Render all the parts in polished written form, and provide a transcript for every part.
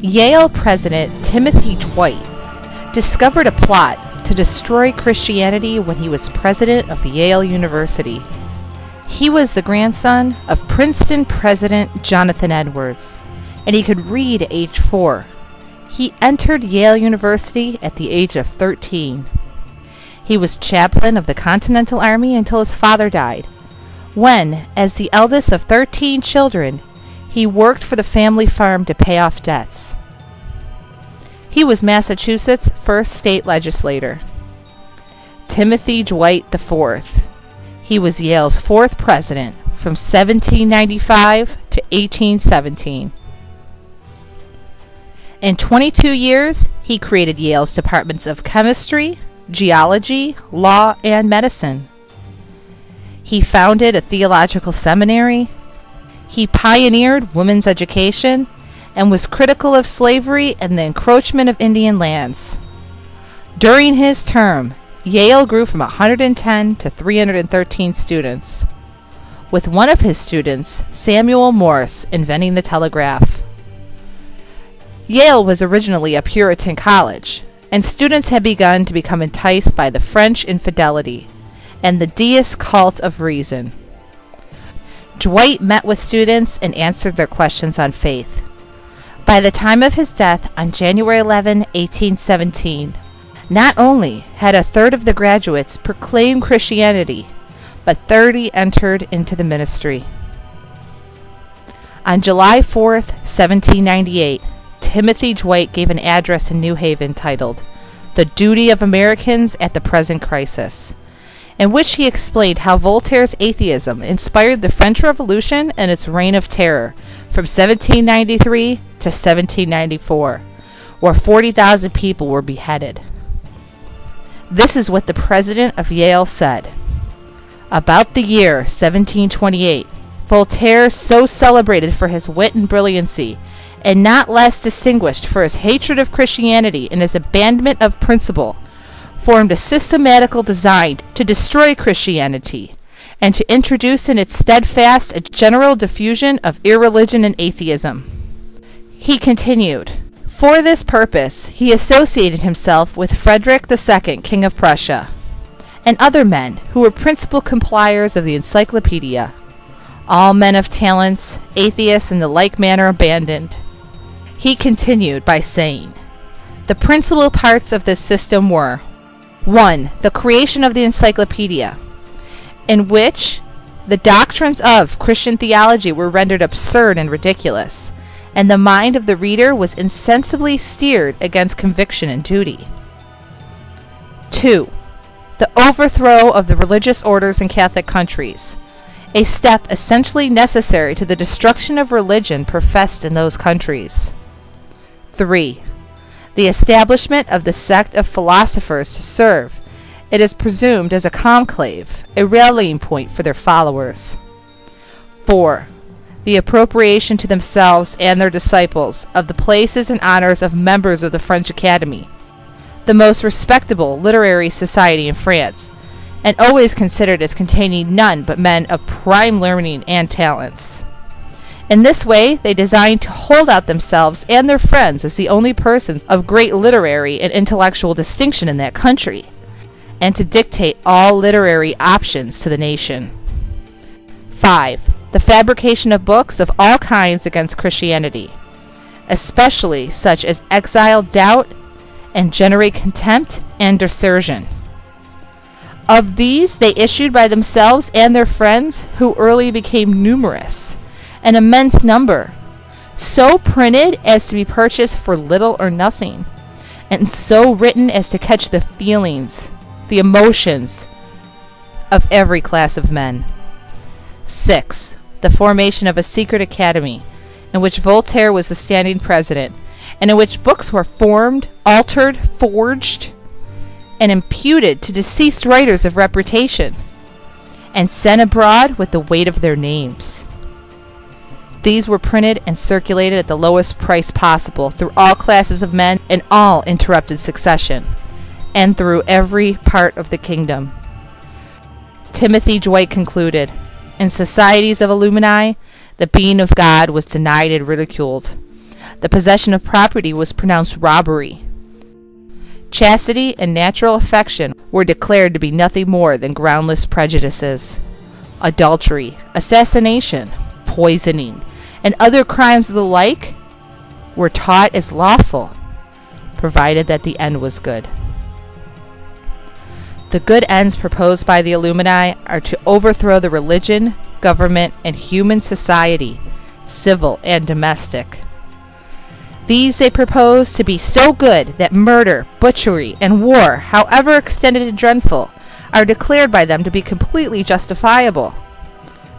Yale President Timothy Dwight discovered a plot to destroy Christianity when he was president of Yale University. He was the grandson of Princeton President Jonathan Edwards, and he could read at age 4. He entered Yale University at the age of 13. He was chaplain of the Continental Army until his father died, when, as the eldest of 13 children, he worked for the family farm to pay off debts. He was Massachusetts' first state legislator. Timothy Dwight IV. He was Yale's 4th president from 1795 to 1817. In 22 years, he created Yale's departments of chemistry, geology, law, and medicine. He founded a theological seminary. He pioneered women's education and was critical of slavery and the encroachment of Indian lands. During his term, Yale grew from 110 to 313 students, with one of his students, Samuel Morse, inventing the telegraph. Yale was originally a Puritan college, and students had begun to become enticed by the French infidelity and the deist cult of reason. Dwight met with students and answered their questions on faith. By the time of his death on January 11, 1817, not only had a third of the graduates proclaimed Christianity, but 30 entered into the ministry. On July 4, 1798, Timothy Dwight gave an address in New Haven titled, "The Duty of Americans at the Present Crisis," in which he explained how Voltaire's atheism inspired the French Revolution and its reign of terror from 1793 to 1794, where 40,000 people were beheaded. This is what the president of Yale said. About the year 1728, Voltaire, so celebrated for his wit and brilliancy, and not less distinguished for his hatred of Christianity and his abandonment of principle, formed a systematical design to destroy Christianity and to introduce in its steadfast a general diffusion of irreligion and atheism. He continued, for this purpose he associated himself with Frederick the Second, King of Prussia, and other men who were principal compliers of the Encyclopedia, all men of talents, atheists in the like manner abandoned. He continued by saying, the principal parts of this system were 1. The creation of the Encyclopedia, in which the doctrines of Christian theology were rendered absurd and ridiculous, and the mind of the reader was insensibly steered against conviction and duty. 2. The overthrow of the religious orders in Catholic countries, a step essentially necessary to the destruction of religion professed in those countries. 3. The establishment of the sect of philosophers to serve, it is presumed, as a conclave, a rallying point for their followers. 4. The appropriation to themselves and their disciples of the places and honors of members of the French Academy, the most respectable literary society in France, and always considered as containing none but men of prime learning and talents. In this way, they designed to hold out themselves and their friends as the only persons of great literary and intellectual distinction in that country, and to dictate all literary options to the nation. 5. The fabrication of books of all kinds against Christianity, especially such as exile doubt and generate contempt and desertion. Of these they issued by themselves and their friends, who early became numerous, an immense number, so printed as to be purchased for little or nothing, and so written as to catch the feelings, the emotions of every class of men. 6. The formation of a secret academy, in which Voltaire was the standing president, and in which books were formed, altered, forged, and imputed to deceased writers of reputation, and sent abroad with the weight of their names. These were printed and circulated at the lowest price possible through all classes of men in all interrupted succession, and through every part of the kingdom. Timothy Dwight concluded, in societies of Illuminati, the being of God was denied and ridiculed. the possession of property was pronounced robbery. Chastity and natural affection were declared to be nothing more than groundless prejudices. Adultery, assassination, poisoning, and other crimes of the like were taught as lawful, provided that the end was good. The good ends proposed by the Illuminati are to overthrow the religion, government, and human society, civil and domestic. These they propose to be so good that murder, butchery, and war, however extended and dreadful, are declared by them to be completely justifiable.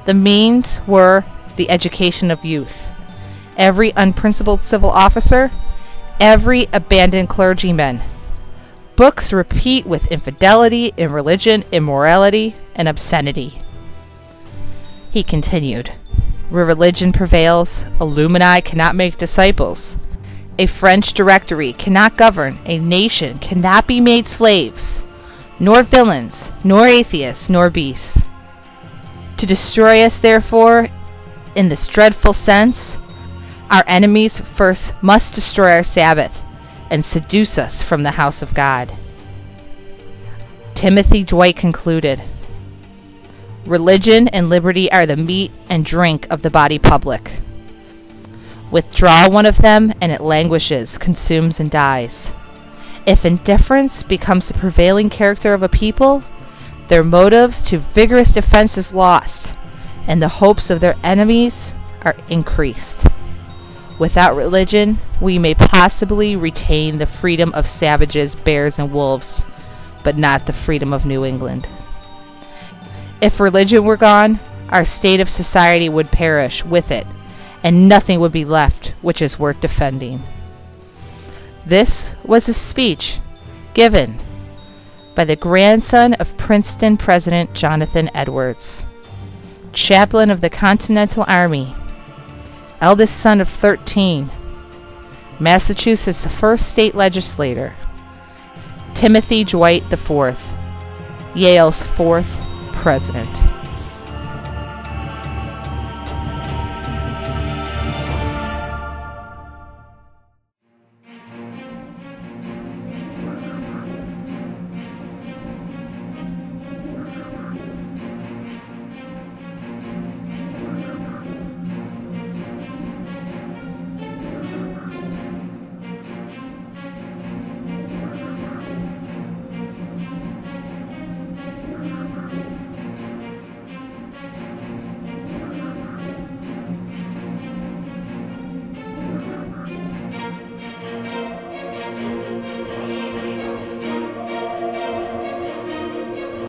The means were the education of youth. Every unprincipled civil officer, every abandoned clergyman. Books replete with infidelity, irreligion, immorality, and obscenity. He continued, where religion prevails, Illuminati cannot make disciples. A French directory cannot govern, a nation cannot be made slaves, nor villains, nor atheists, nor beasts. To destroy us, therefore, in this dreadful sense, our enemies first must destroy our Sabbath and seduce us from the house of God. Timothy Dwight concluded, religion and liberty are the meat and drink of the body public. Withdraw one of them, and it languishes, consumes, and dies. If indifference becomes the prevailing character of a people, their motives to vigorous defense is lost, and the hopes of their enemies are increased. Without religion, we may possibly retain the freedom of savages, bears, and wolves, but not the freedom of New England. If religion were gone, our state of society would perish with it, and nothing would be left which is worth defending. This was a speech given by the grandson of Princeton President Jonathan Edwards, chaplain of the Continental Army, eldest son of 13, Massachusetts' first state legislator, Timothy Dwight IV, Yale's fourth president.